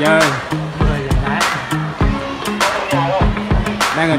chơi. Đang ở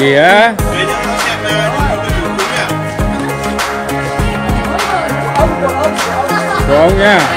Gì á? Của ông nha.